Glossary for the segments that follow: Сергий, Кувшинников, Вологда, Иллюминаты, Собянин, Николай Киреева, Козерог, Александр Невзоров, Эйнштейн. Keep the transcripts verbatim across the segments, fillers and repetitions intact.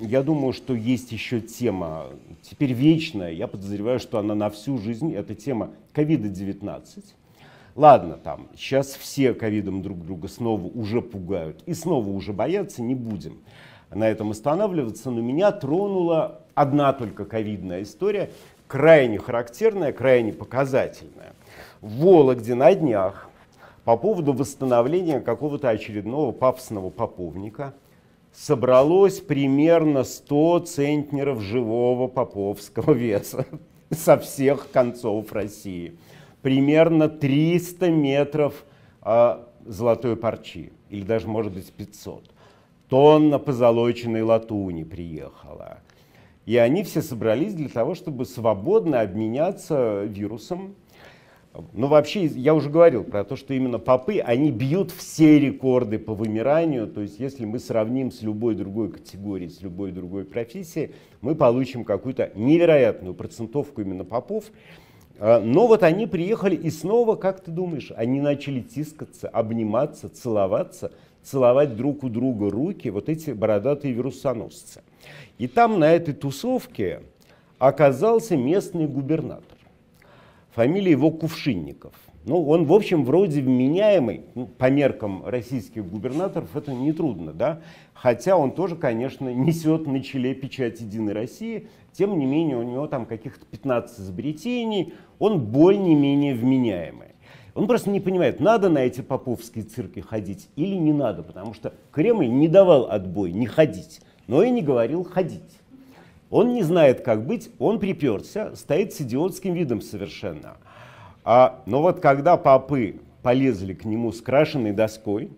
Я думаю, что есть еще тема, теперь вечная, я подозреваю, что она на всю жизнь, это тема ковид девятнадцать. Ладно, там, сейчас все ковидом друг друга снова уже пугают и снова уже боятся, не будем на этом останавливаться, но меня тронула одна только ковидная история, крайне характерная, крайне показательная. В Вологде на днях по поводу восстановления какого-то очередного пафосного поповника собралось примерно сто центнеров живого поповского веса со всех концов России. Примерно триста метров э, золотой парчи, или даже, может быть, пятьсот. Тонна позолоченной латуни приехала. И они все собрались для того, чтобы свободно обменяться вирусом. Ну, вообще, я уже говорил про то, что именно попы, они бьют все рекорды по вымиранию. То есть, если мы сравним с любой другой категорией, с любой другой профессией, мы получим какую-то невероятную процентовку именно попов. Но вот они приехали и снова, как ты думаешь, они начали тискаться, обниматься, целоваться, целовать друг у друга руки, вот эти бородатые вирусоносцы. И там на этой тусовке оказался местный губернатор. Фамилия его Кувшинников. Ну, он, в общем, вроде вменяемый, ну, по меркам российских губернаторов это нетрудно, да? Хотя он тоже, конечно, несет на челе печать «Единой России», тем не менее у него там каких-то пятнадцать изобретений, он более-менее вменяемый. Он просто не понимает, надо на эти поповские цирки ходить или не надо, потому что Кремль не давал отбой не ходить, но и не говорил ходить. Он не знает, как быть, он приперся, стоит с идиотским видом совершенно. А, но вот когда попы полезли к нему с крашенной доской,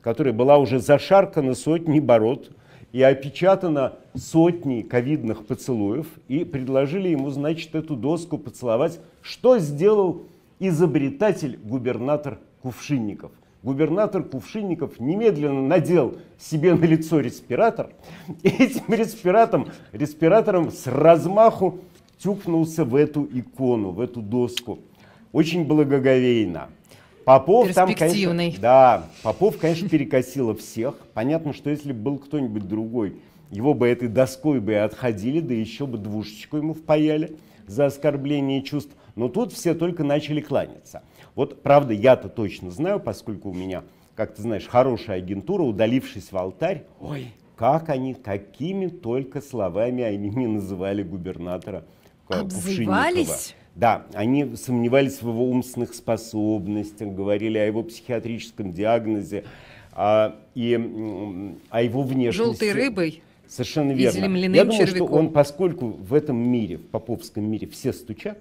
которая была уже зашаркана сотней бород и опечатана сотней ковидных поцелуев, и предложили ему, значит, эту доску поцеловать, что сделал изобретатель-губернатор Кувшинников. Губернатор Кувшинников немедленно надел себе на лицо респиратор, и этим респиратором, респиратором с размаху тюкнулся в эту икону, в эту доску. Очень благоговейно. Попов там, конечно, да, Попов, конечно, перекосило всех. Понятно, что если бы был кто-нибудь другой, его бы этой доской бы и отходили, да еще бы двушечку ему впаяли за оскорбление чувств. Но тут все только начали кланяться. Вот, правда, я-то точно знаю, поскольку у меня, как ты знаешь, хорошая агентура, удалившись в алтарь, ой, как они, какими только словами они не называли губернатора Кувшинникова. Да, они сомневались в его умственных способностях, говорили о его психиатрическом диагнозе, а, и о его внешности. Желтой рыбой. Совершенно верно. И земляным я думаю, червяком. Что он, поскольку в этом мире, в поповском мире, все стучат,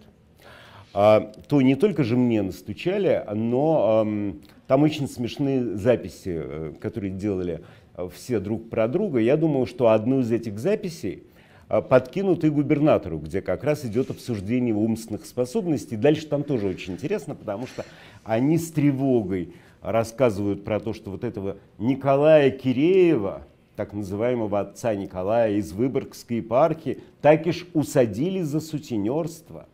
то не только же мне настучали, но э, там очень смешные записи, э, которые делали э, все друг про друга. Я думаю, что одну из этих записей э, подкинут и губернатору, где как раз идет обсуждение его умственных способностей. Дальше там тоже очень интересно, потому что они с тревогой рассказывают про то, что вот этого Николая Киреева, так называемого отца Николая из Выборгской епархии, так ишь усадили за сутенерство.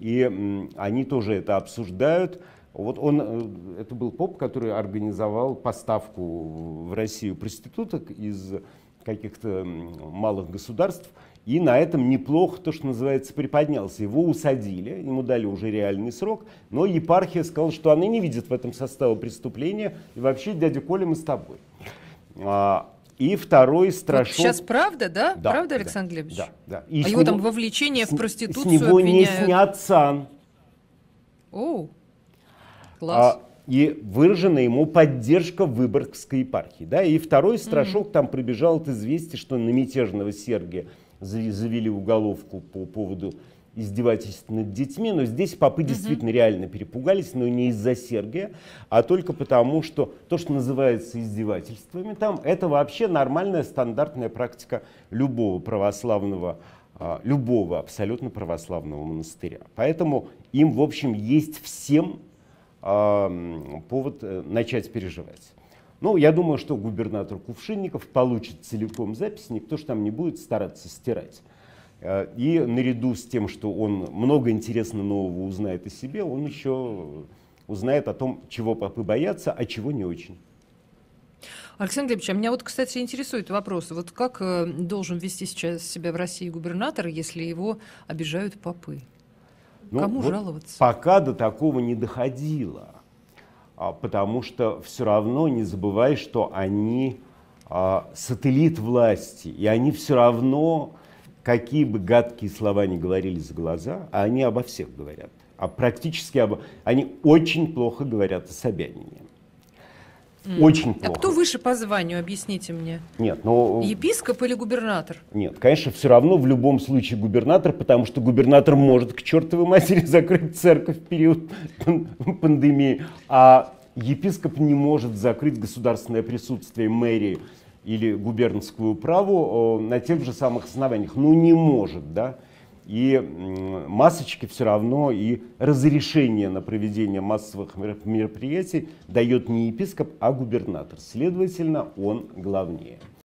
И они тоже это обсуждают. Вот он, это был поп, который организовал поставку в Россию проституток из каких-то малых государств. И на этом неплохо, то, что называется, приподнялся. Его усадили, ему дали уже реальный срок. Но епархия сказала, что она не видит в этом состава преступления. И вообще, дядя Коля, мы с тобой. И второй страшок... Вот сейчас правда, да? Да, правда, Александр да, Глебович? Да, да. И а его там вовлечение с, в проституцию с него обвиняют. Не снят сан. Оу, класс. А, и выражена ему поддержка Выборгской епархии. Да? И второй страшок, mm. там прибежал от известия, что на мятежного Сергия завели уголовку по поводу издевательств над детьми. Но здесь попы угу. действительно реально перепугались, но не из-за Сергия, а только потому, что то, что называется издевательствами, там это вообще нормальная стандартная практика любого православного, любого абсолютно православного монастыря. Поэтому им, в общем, есть всем повод начать переживать. Ну, я думаю, что губернатор Кувшинников получит целиком запись, никто же там не будет стараться стирать. И наряду с тем, что он много интересного нового узнает о себе, он еще узнает о том, чего попы боятся, а чего не очень. Александр Глебович, а меня вот, кстати, интересует вопрос. Вот как должен вести сейчас себя в России губернатор, если его обижают попы? Ну, Кому вот жаловаться? Пока до такого не доходило. Потому что все равно не забывай, что они а, сателлит власти. И они все равно, какие бы гадкие слова ни говорили за глаза, а они обо всех говорят. А практически обо... они очень плохо говорят о Собянине. Очень плохо. А кто выше по званию, объясните мне? Нет, но... Епископ или губернатор? Нет, конечно, все равно в любом случае губернатор, потому что губернатор может к чертовой матери закрыть церковь в период пандемии, а епископ не может закрыть государственное присутствие мэрии или губернскую управу на тех же самых основаниях. Ну, не может, да? И масочки все равно, и разрешение на проведение массовых мероприятий дает не епископ, а губернатор. Следовательно, он главнее.